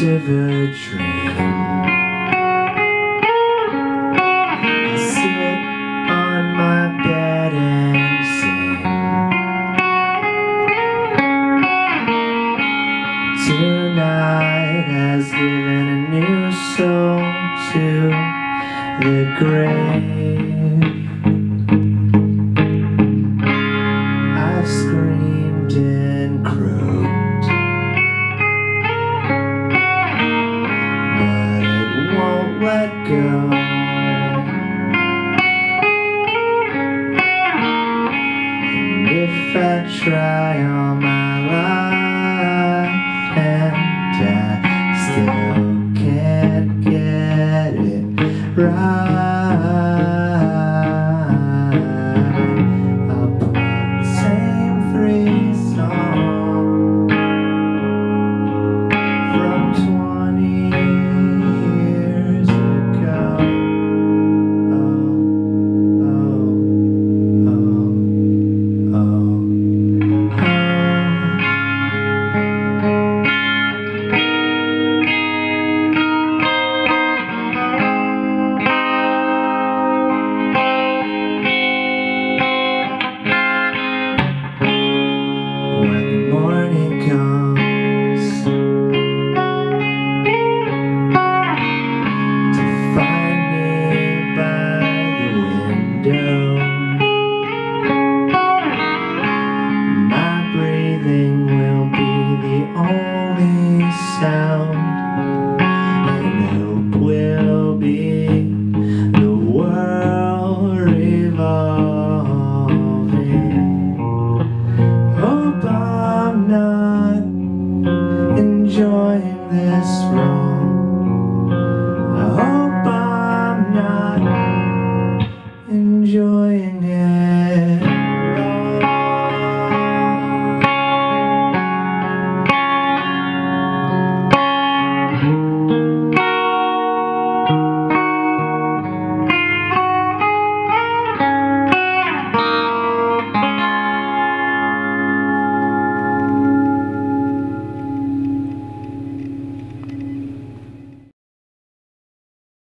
piece of a dream. I sit on my bed and sing. Tonight has given a new soul to the grave.